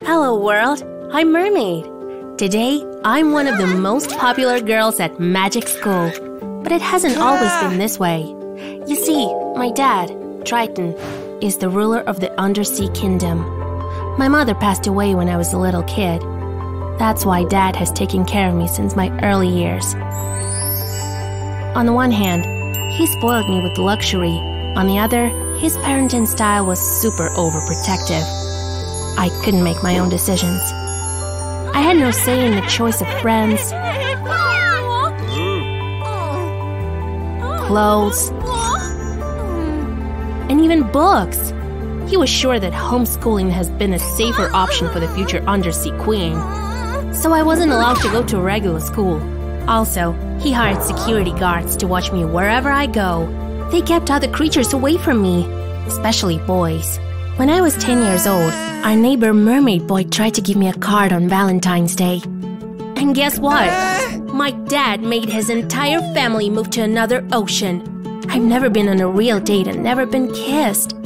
Hello world, I'm Mermaid. Today, I'm one of the most popular girls at Magic School. But it hasn't always been this way. You see, my dad, Triton, is the ruler of the Undersea Kingdom. My mother passed away when I was a little kid. That's why Dad has taken care of me since my early years. On the one hand, he spoiled me with luxury. On the other, his parenting style was super overprotective. I couldn't make my own decisions. I had no say in the choice of friends, clothes, and even books. He was sure that homeschooling has been a safer option for the future Undersea Queen. So I wasn't allowed to go to a regular school. Also, he hired security guards to watch me wherever I go. They kept other creatures away from me, especially boys. When I was 10 years old, our neighbor Mermaid Boy tried to give me a card on Valentine's Day. And guess what? My dad made his entire family move to another ocean. I've never been on a real date and never been kissed.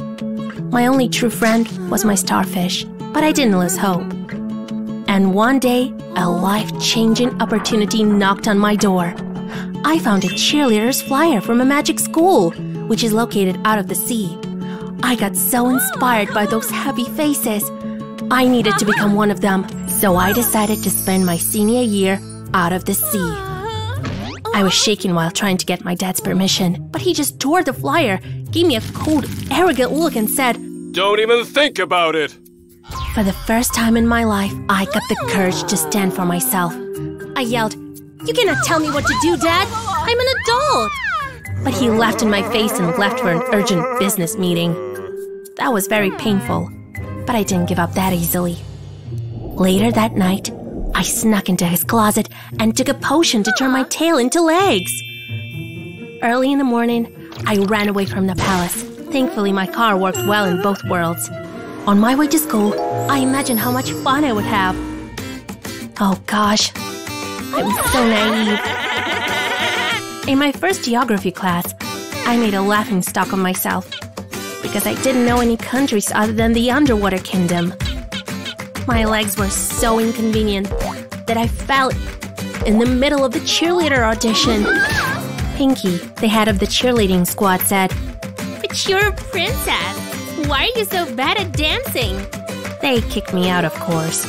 My only true friend was my starfish, but I didn't lose hope. And one day, a life-changing opportunity knocked on my door. I found a cheerleader's flyer from a magic school, which is located out of the sea. I got so inspired by those happy faces. I needed to become one of them, so I decided to spend my senior year out of the sea. I was shaking while trying to get my dad's permission, but he just tore the flyer, gave me a cold, arrogant look and said, "Don't even think about it!" For the first time in my life, I got the courage to stand for myself. I yelled, "You cannot tell me what to do, Dad! I'm an adult!" But he laughed in my face and left for an urgent business meeting. That was very painful, but I didn't give up that easily. Later that night, I snuck into his closet and took a potion to turn my tail into legs. Early in the morning, I ran away from the palace. Thankfully, my car worked well in both worlds. On my way to school, I imagined how much fun I would have. Oh gosh, I was so naive. In my first geography class, I made a laughingstock of myself because I didn't know any countries other than the Underwater Kingdom. My legs were so inconvenient that I fell in the middle of the cheerleader audition. Pinky, the head of the cheerleading squad, said, "But you're a princess. Why are you so bad at dancing?" They kicked me out, of course.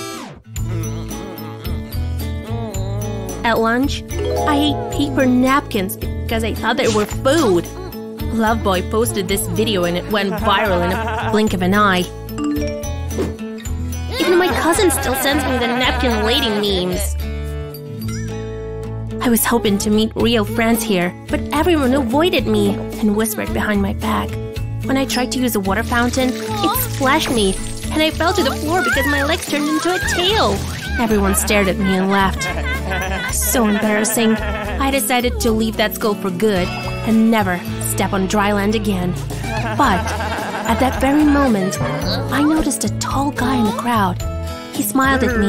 At lunch, I ate paper napkins because I thought they were food. Loveboy posted this video and it went viral in a blink of an eye. Even my cousin still sends me the napkin lady memes. I was hoping to meet real friends here, but everyone avoided me and whispered behind my back. When I tried to use a water fountain, it splashed me, and I fell to the floor because my legs turned into a tail. Everyone stared at me and laughed. So embarrassing. I decided to leave that school for good and never step on dry land again. But at that very moment, I noticed a tall guy in the crowd. He smiled at me,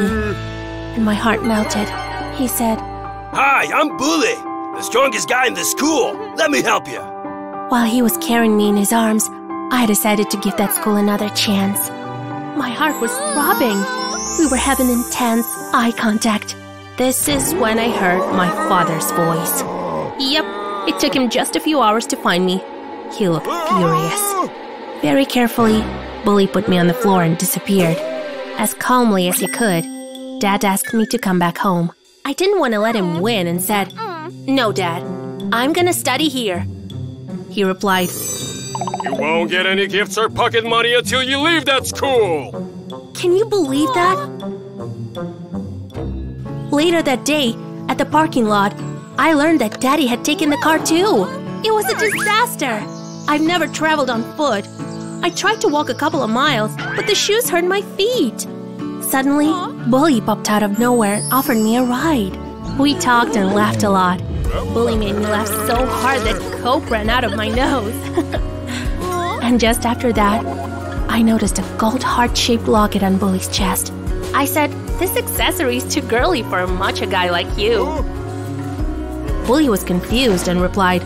and my heart melted. He said, "Hi, I'm Bully, the strongest guy in the school. Let me help you." While he was carrying me in his arms, I decided to give that school another chance. My heart was throbbing. We were having intense eye contact. This is when I heard my father's voice. Yep, it took him just a few hours to find me. He looked furious. Very carefully, Bully put me on the floor and disappeared. As calmly as he could, Dad asked me to come back home. I didn't want to let him win and said, "No, Dad, I'm gonna study here." He replied, "You won't get any gifts or pocket money until you leave that school." Can you believe that? Later that day, at the parking lot, I learned that Daddy had taken the car too. It was a disaster. I've never traveled on foot. I tried to walk a couple of miles, but the shoes hurt my feet. Suddenly, Bully popped out of nowhere and offered me a ride. We talked and laughed a lot. Bully made me laugh so hard that coke ran out of my nose. And just after that, I noticed a gold heart-shaped locket on Bully's chest. I said, "This accessory's too girly for a macho guy like you." Bully was confused and replied,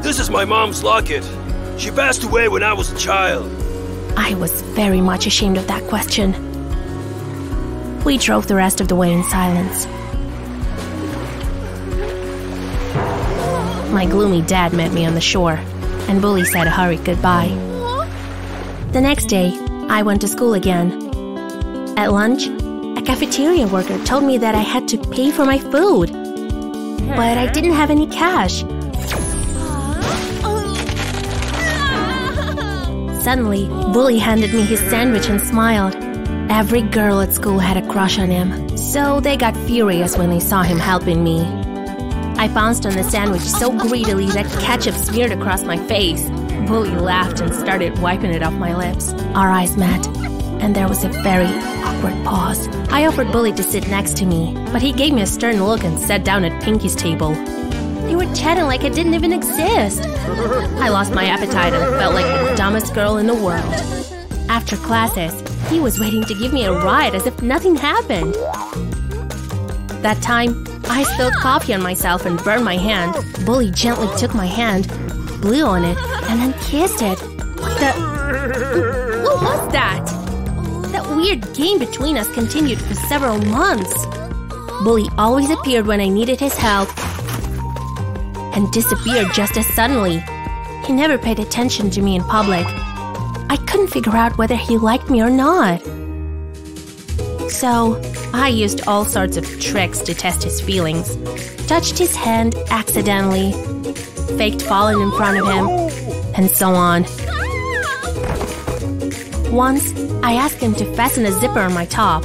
"This is my mom's locket. She passed away when I was a child." I was very much ashamed of that question. We drove the rest of the way in silence. My gloomy dad met me on the shore, and Bully said a hurried goodbye. The next day, I went to school again. At lunch, a cafeteria worker told me that I had to pay for my food, but I didn't have any cash. Suddenly, Bully handed me his sandwich and smiled. Every girl at school had a crush on him, so they got furious when they saw him helping me. I pounced on the sandwich so greedily that ketchup smeared across my face. Bully laughed and started wiping it off my lips. Our eyes met, and there was a very awkward pause. I offered Bully to sit next to me, but he gave me a stern look and sat down at Pinky's table. They were chatting like I didn't even exist. I lost my appetite and felt like the dumbest girl in the world. After classes, he was waiting to give me a ride as if nothing happened. That time, I spilled coffee on myself and burned my hand. Bully gently took my hand, blew on it, and then kissed it. What was that? That weird game between us continued for several months. Bully always appeared when I needed his help and disappeared just as suddenly. He never paid attention to me in public. I couldn't figure out whether he liked me or not. So, I used all sorts of tricks to test his feelings. Touched his hand accidentally, faked falling in front of him, and so on. Once, I asked him to fasten a zipper on my top.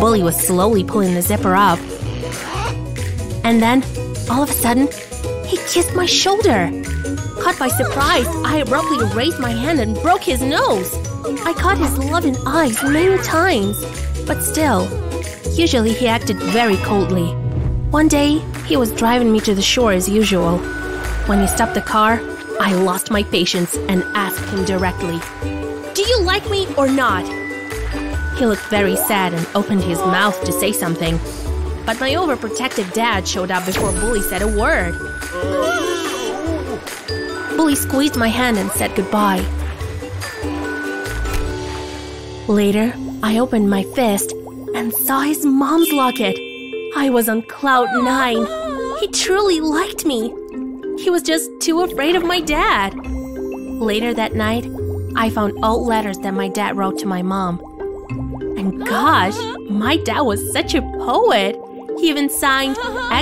Bully was slowly pulling the zipper up. And then, all of a sudden, he kissed my shoulder. Caught by surprise, I abruptly raised my hand and broke his nose. I caught his loving eyes many times, but still, usually he acted very coldly. One day, he was driving me to the shore as usual. When he stopped the car, I lost my patience and asked him directly, "Do you like me or not?" He looked very sad and opened his mouth to say something, but my overprotective dad showed up before Bully said a word. Bully squeezed my hand and said goodbye. Later, I opened my fist and saw his mom's locket. I was on cloud nine. He truly liked me. He was just too afraid of my dad. Later that night, I found old letters that my dad wrote to my mom. And gosh, my dad was such a poet. He even signed,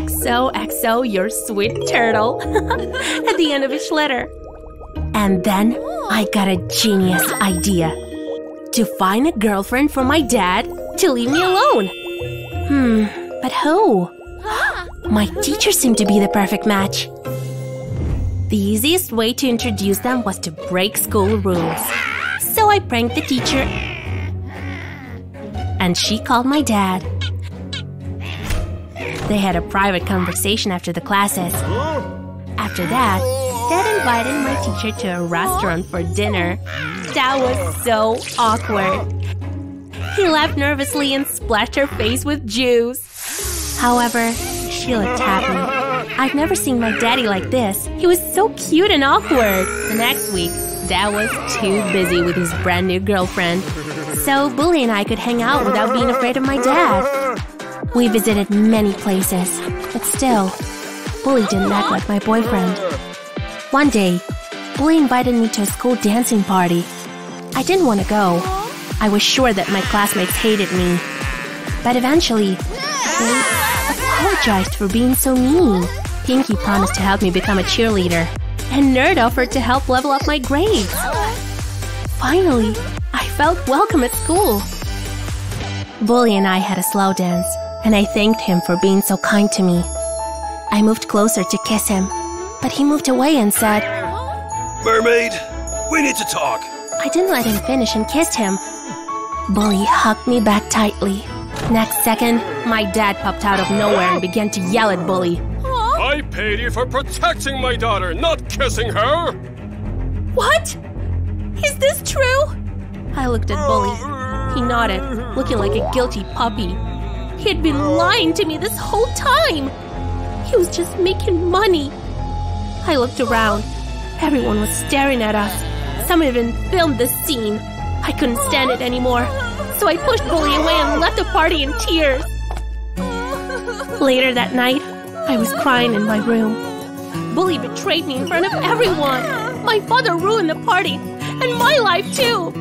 "XOXO, your sweet turtle," at the end of each letter. And then I got a genius idea. To find a girlfriend for my dad to leave me alone. But who? My teacher seemed to be the perfect match. The easiest way to introduce them was to break school rules. So I pranked the teacher, and she called my dad. They had a private conversation after the classes. After that, Dad invited my teacher to a restaurant for dinner. That was so awkward. He laughed nervously and splashed her face with juice. However, she looked happy. I've never seen my daddy like this. He was so cute and awkward. The next week, Dad was too busy with his brand new girlfriend. So Bully and I could hang out without being afraid of my dad. We visited many places, but still, Bully didn't act like my boyfriend. One day, Bully invited me to a school dancing party. I didn't want to go. I was sure that my classmates hated me. But eventually, they apologized for being so mean. Pinky promised to help me become a cheerleader, and Nerd offered to help level up my grades. Finally, I felt welcome at school. Bully and I had a slow dance, and I thanked him for being so kind to me. I moved closer to kiss him, but he moved away and said, "Mermaid, we need to talk." I didn't let him finish and kissed him. Bully hugged me back tightly. Next second, my dad popped out of nowhere and began to yell at Bully. "I paid you for protecting my daughter, not kissing her!" "What? Is this true?" I looked at Bully. He nodded, looking like a guilty puppy. He had been lying to me this whole time. He was just making money. I looked around. Everyone was staring at us. Some even filmed this scene. I couldn't stand it anymore. so I pushed Bully away and left the party in tears. Later that night, I was crying in my room. Bully betrayed me in front of everyone. My father ruined the party, and my life too.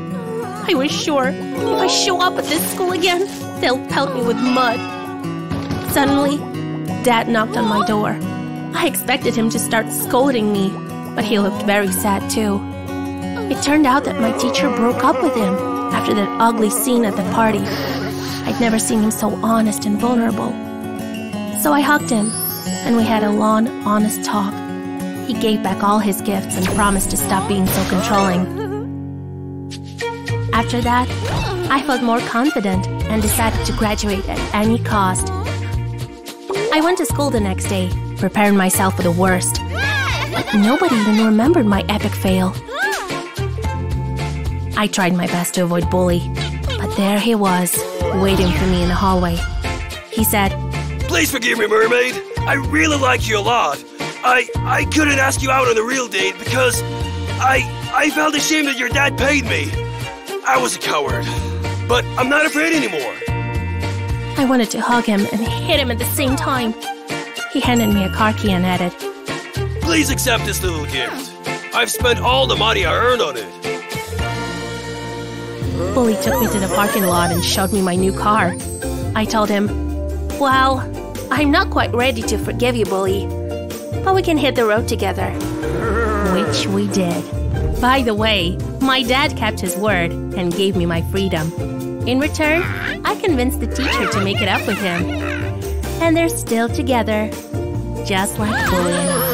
I was sure if I show up at this school again, they'll pelt me with mud. Suddenly, Dad knocked on my door. I expected him to start scolding me, but he looked very sad too. It turned out that my teacher broke up with him after that ugly scene at the party. I'd never seen him so honest and vulnerable. So I hugged him, and we had a long, honest talk. He gave back all his gifts and promised to stop being so controlling. After that, I felt more confident and decided to graduate at any cost. I went to school the next day, preparing myself for the worst. But nobody even remembered my epic fail. I tried my best to avoid Bully, but there he was, waiting for me in the hallway. He said, "Please forgive me, mermaid. I really like you a lot. I couldn't ask you out on a real date because I felt ashamed that your dad paid me. I was a coward, but I'm not afraid anymore." I wanted to hug him and hit him at the same time. He handed me a car key and added, "Please accept this little gift. I've spent all the money I earned on it." Bully took me to the parking lot and showed me my new car. I told him, "Well, I'm not quite ready to forgive you, Bully, but we can hit the road together." Which we did. By the way, my dad kept his word and gave me my freedom. In return, I convinced the teacher to make it up with him. And they're still together, just like Bully and I.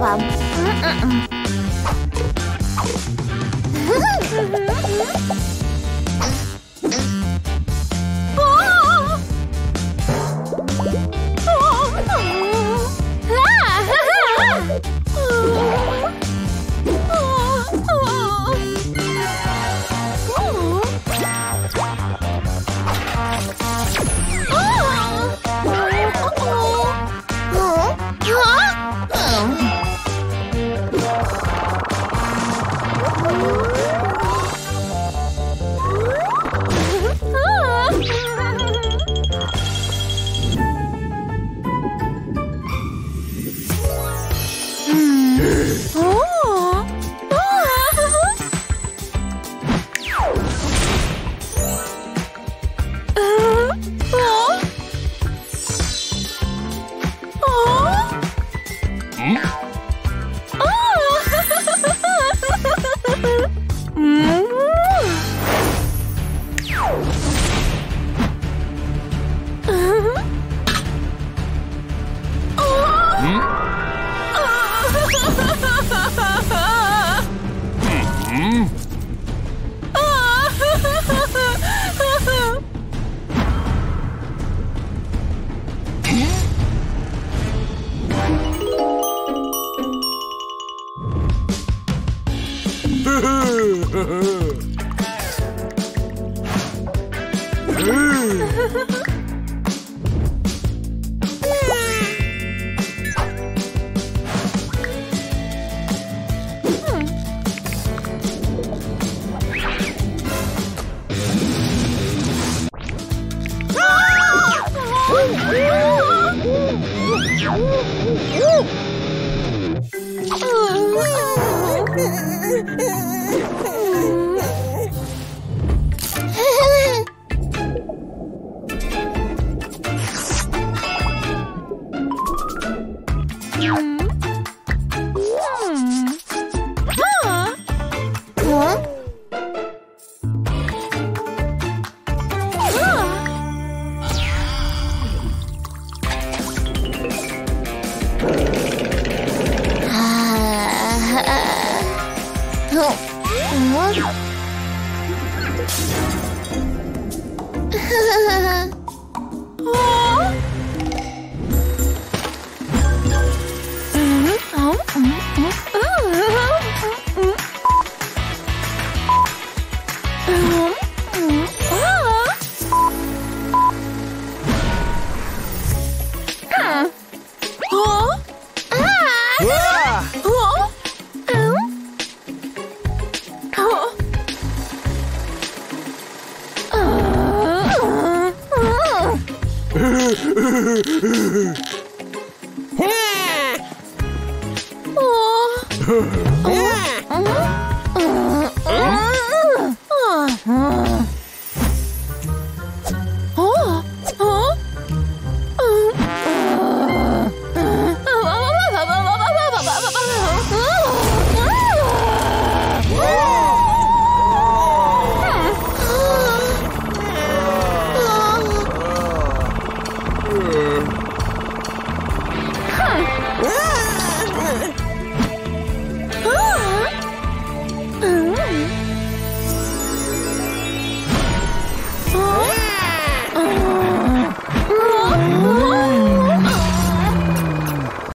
problem.